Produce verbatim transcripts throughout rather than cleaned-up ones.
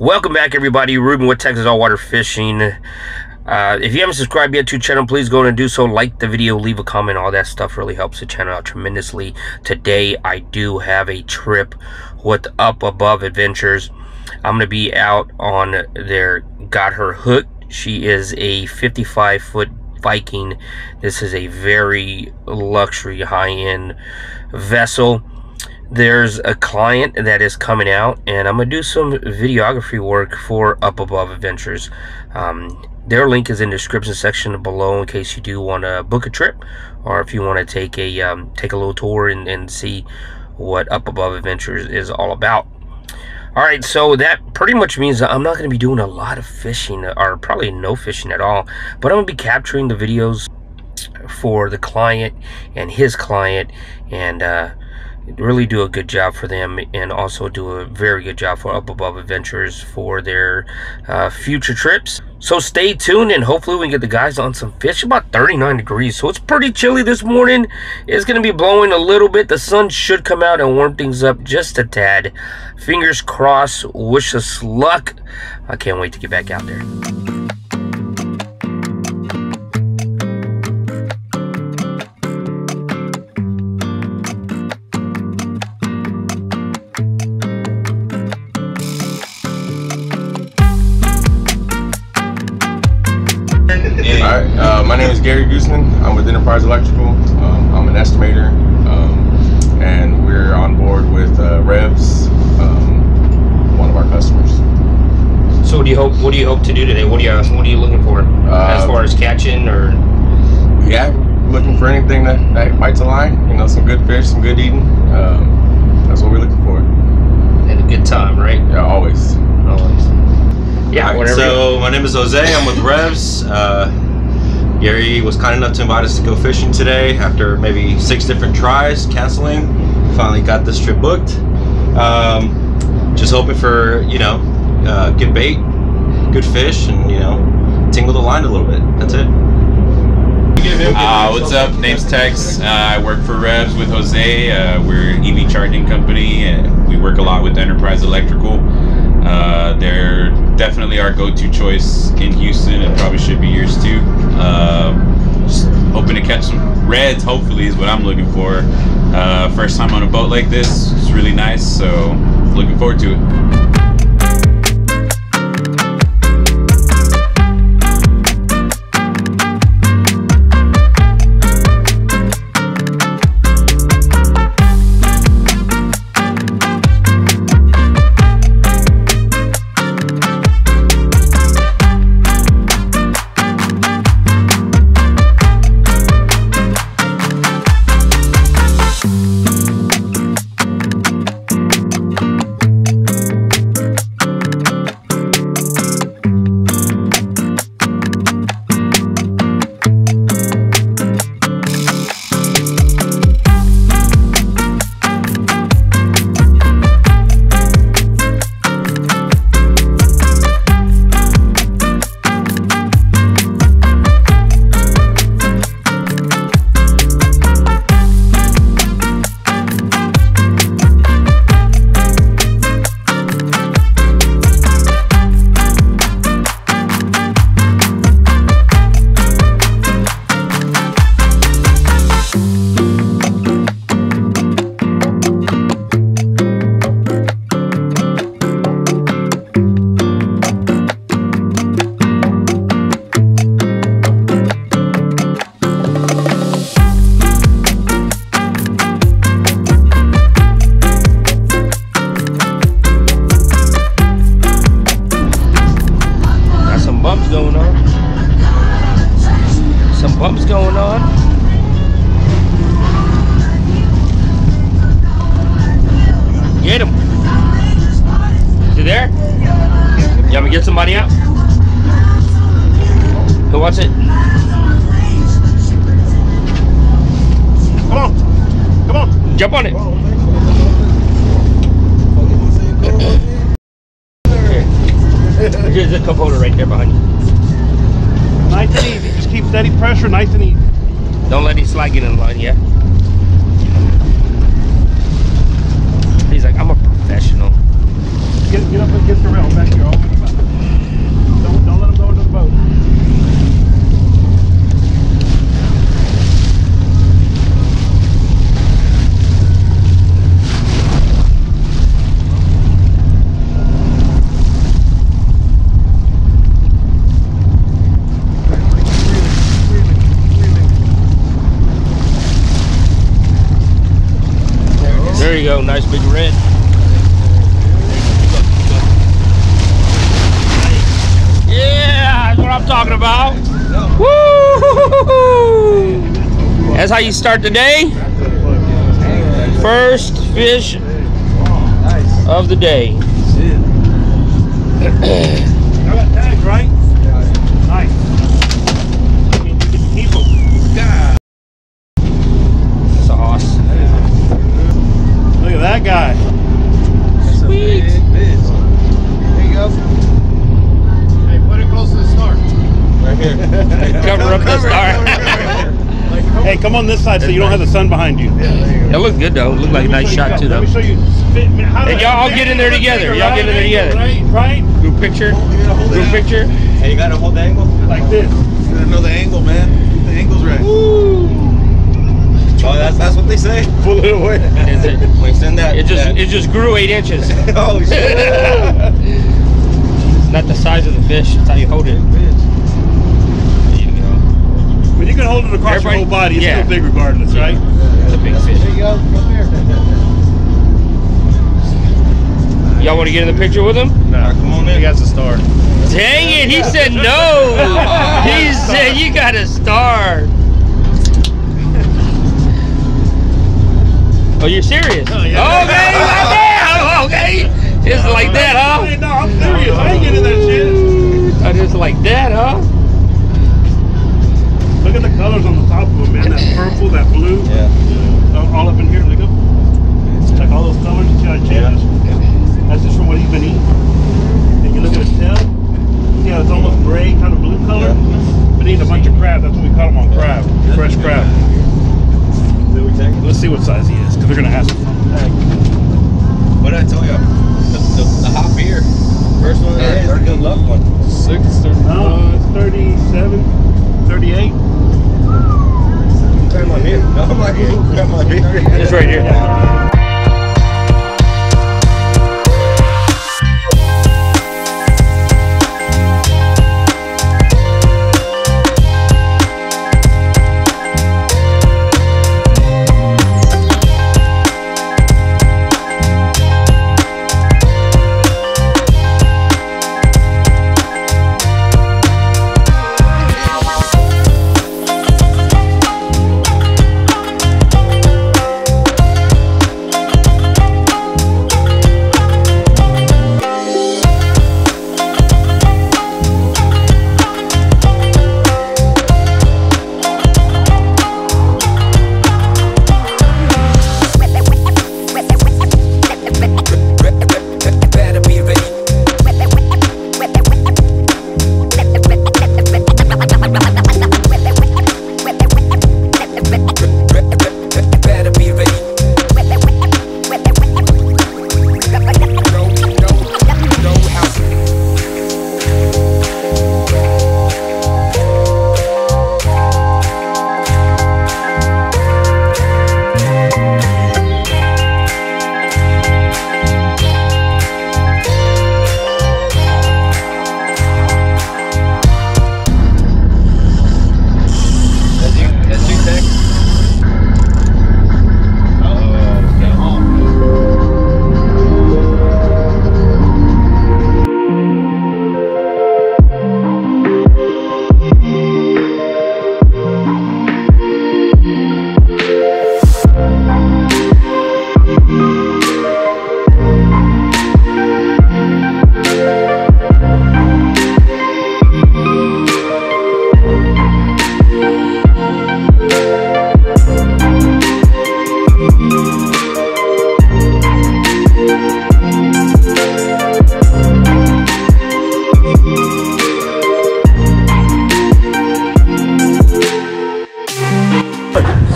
Welcome back, everybody. Ruben with Texas All Water Fishing. Uh, if you haven't subscribed yet to the channel, please go and do so. Like the video, leave a comment. All that stuff really helps the channel out tremendously. Today, I do have a trip with Up Above Adventures. I'm going to be out on their Got Her Hooked. She is a fifty-five foot Viking. This is a very luxury, high-end vessel. There's a client that is coming out, and I'm going to do some videography work for Up Above Adventures. Um, their link is in the description section below in case you do want to book a trip, or if you want to take a um, take a little tour and, and see what Up Above Adventures is all about. Alright, so that pretty much means that I'm not going to be doing a lot of fishing, or probably no fishing at all, but I'm going to be capturing the videos for the client and his client, and uh, really do a good job for them, and also do a very good job for Up Above Adventures for their uh, future trips. So stay tuned, and hopefully we can get the guys on some fish. About thirty-nine degrees, so it's pretty chilly this morning. It's going to be blowing a little bit. The sun should come out and warm things up just a tad. Fingers crossed. Wish us luck. I can't wait to get back out there. My name is Gary Gooseman. I'm with Enterprise Electrical. Um, I'm an estimator, um, and we're on board with uh, Revs, um, one of our customers. So, what do you hope? What do you hope to do today? What do you What are you looking for uh, as far as catching, or? Yeah, looking for anything that, that bites a line. You know, some good fish, some good eating. Um, that's what we're looking for. And a good time, right? Yeah, always. Always. Yeah. Right, whatever. So, my name is Jose. I'm with Revs. Uh, Gary was kind enough to invite us to go fishing today after maybe six different tries, canceling. Finally got this trip booked. Um, just hoping for, you know, uh, good bait, good fish, and, you know, tingle the line a little bit. That's it. Uh, what's up? Name's Tex. Uh, I work for Revs with Jose. Uh, we're an E V charging company, and we work a lot with Enterprise Electrical. Uh, they're definitely our go-to choice in Houston, and probably should be yours too. Uh, just hoping to catch some reds, hopefully, is what I'm looking for. Uh, first time on a boat like this, it's really nice, so looking forward to it. Jump on it. There's a component right there behind you. Nice and easy. Just keep steady pressure, nice and easy. Don't let him slide get in line, yeah? He's like, I'm a professional. Get, get up against the rail back here. Don't, don't let them go into the boat. There you go, nice big red. Yeah, that's what I'm talking about. Woo! That's how you start the day. First fish of the day. I got tags, right? That guy. That's sweet. A big fish. There you go. Hey, put it close to the star. Right here. Hey, cover no, up cover, the star. Cover, cover. Like, cover. Hey, come on this side so you don't have the sun behind you. Yeah, there you go. It looked good though. It looked like a nice shot too though. Let me show you. Hey, y'all all get in there together. Y'all get in there together. Right? Group picture. Group picture. Hey, you gotta hold the angle. Like this. You gotta know the angle, man. The angle's right. Woo! Oh, that's that's what they say. Pull it away. Is it? We send that. It just that. It just grew eight inches. Oh shit! It's not the size of the fish. It's how you hold it. There you go. But you can hold it across Everybody, your whole body. It's yeah. still big regardless, yeah. right? It's a big that's fish. There you go. Come here. Y'all want to get in the picture with him? Nah, come on in. He has a star. Dang it! He said no. He said you got a star. Oh, you're serious? No, yeah. Okay, like that, okay. Just no, like no, that, huh? No, I'm serious. I ain't getting that shit. I just like that, huh? Look at the colors on the top of them, man. That purple, that blue. Yeah. Uh, all up in here, look up. Like all those colors that you change. Yeah. That's just from what he's been eating. And you look at his tail. See how it's almost gray, kind of blue color? Yeah. Been eating a bunch of crab. That's what we caught him on crab. Fresh crab. Let's see what size he is, because we're going to have some fun. What did I tell you? The, the, the hot beer. First one that is a good luck one. six, thirty-five. No, it's thirty-seven, thirty-eight. Grab my beer. No, I'm like, grab my beer. It's right here. Yeah.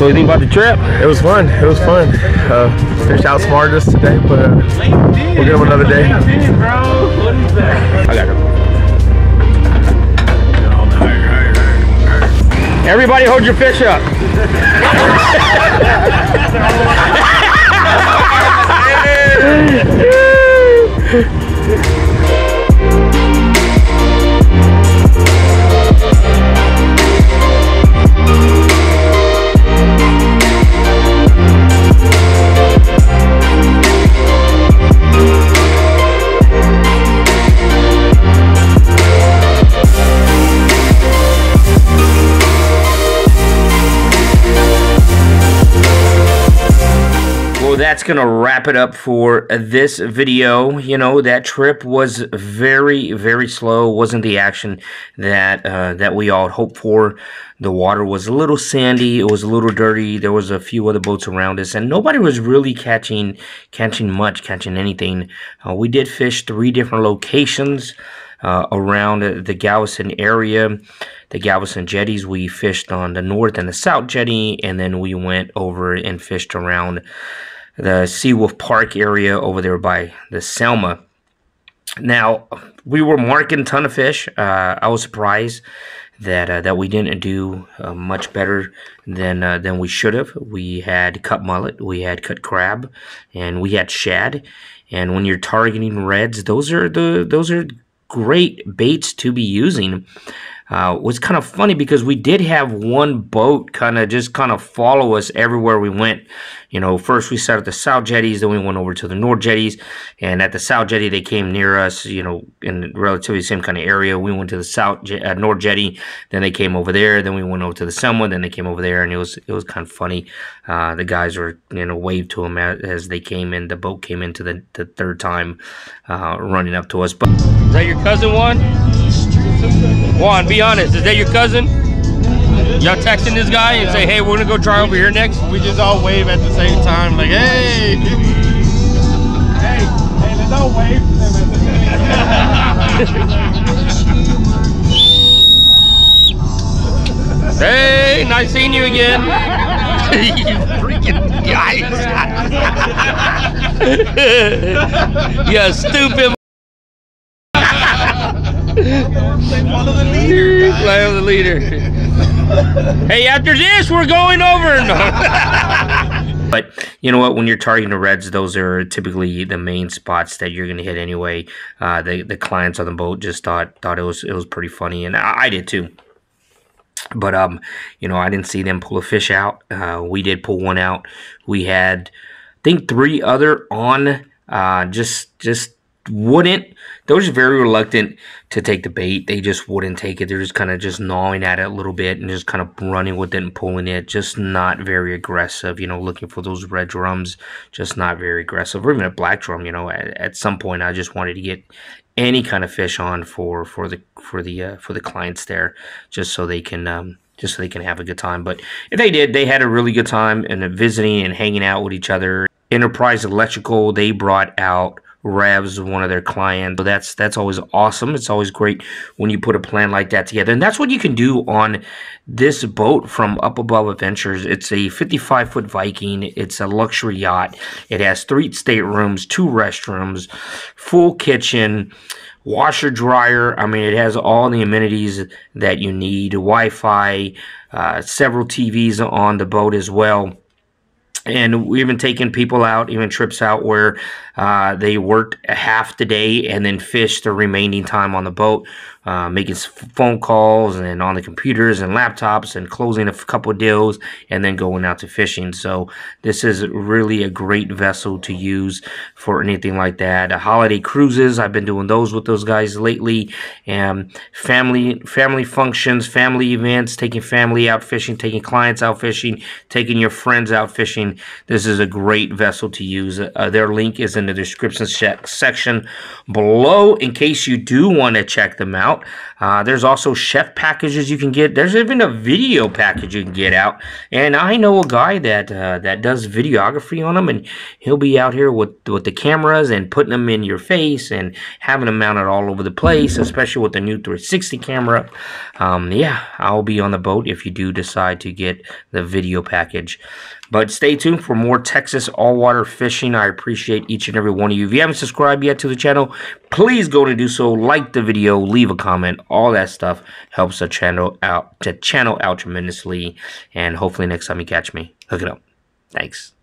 So you think about the trip? It was fun. It was fun. Uh, fish outsmarted us today, but uh, we'll give them another day. I got him. Everybody hold your fish up. That's gonna wrap it up for this video. You know, that trip was very, very slow. Wasn't the action that uh, that we all hoped for. The water was a little sandy. It was a little dirty. There was a few other boats around us, and nobody was really catching, catching much, catching anything. Uh, we did fish three different locations uh, around the Galveston area. The Galveston jetties, we fished on the north and the south jetty, and then we went over and fished around the Seawolf Park area over there by the Selma. Now, we were marking a ton of fish. Uh, I was surprised that uh, that we didn't do uh, much better than uh, than we should have. We had cut mullet, we had cut crab, and we had shad. And when you're targeting reds, those are the those are great baits to be using. Uh, was kind of funny because we did have one boat kind of just kind of follow us everywhere we went. You know, first we sat at the south jetties, then we went over to the north jetties, and at the south jetty they came near us, you know, in relatively the same kind of area. We went to the south uh, north jetty, then they came over there, then we went over to the Selma, then they came over there, and it was it was kind of funny. Uh, the guys were, you know, waved to them as they came in. The boat came into the, the third time uh, running up to us. But is that your cousin, Juan? Juan, be honest, is that your cousin? Y'all texting this guy and yeah. Say, hey, we're gonna go try over here next? We just all wave at the same time, like, hey! Hey, hey, let's all wave to them at the same time. Hey, nice seeing you again. You freaking guys. You stupid. Follow the leader. Follow the leader. Hey, after this, we're going over. No. But you know what? When you're targeting the reds, those are typically the main spots that you're going to hit anyway. Uh, the the clients on the boat just thought thought it was it was pretty funny, and I, I did too. But um, you know, I didn't see them pull a fish out. Uh, we did pull one out. We had, I think, three other on. Uh, just just. wouldn't they were just very reluctant to take the bait. They just wouldn't take it. They're just kind of just gnawing at it a little bit and just kind of running with it and pulling it, just not very aggressive, you know, looking for those red drums, just not very aggressive, or even a black drum. You know, at, at some point I just wanted to get any kind of fish on for for the for the uh, for the clients there, just so they can um just so they can have a good time. But if they did, they had a really good time and uh, visiting and hanging out with each other. Enterprise Electrical, they brought out Revs, one of their clients. So that's that's always awesome. It's always great when you put a plan like that together, and that's what you can do on this boat from Up Above Adventures. It's a fifty-five foot Viking. It's a luxury yacht. It has three staterooms, two restrooms, full kitchen, washer dryer. I mean, it has all the amenities that you need. Wi-Fi, uh, several T Vs on the boat as well. And we've been taking people out, even trips out where uh, they worked half the day and then fished the remaining time on the boat, uh, making phone calls and on the computers and laptops and closing a couple of deals and then going out to fishing. So this is really a great vessel to use for anything like that. Uh, holiday cruises, I've been doing those with those guys lately. And family, family functions, family events, taking family out fishing, taking clients out fishing, taking your friends out fishing. This is a great vessel to use. Uh, their link is in the description section below in case you do want to check them out. out. Uh, there's also chef packages you can get. There's even a video package you can get out. And I know a guy that uh, that does videography on them, and he'll be out here with, with the cameras and putting them in your face and having them mounted all over the place, especially with the new three sixty camera. Um, yeah, I'll be on the boat if you do decide to get the video package. But stay tuned for more Texas All Water Fishing. I appreciate each and every one of you. If you haven't subscribed yet to the channel, please go to do so. Like the video, leave a comment. All that stuff helps the channel out, the channel out tremendously. And hopefully next time you catch me, hook it up. Thanks.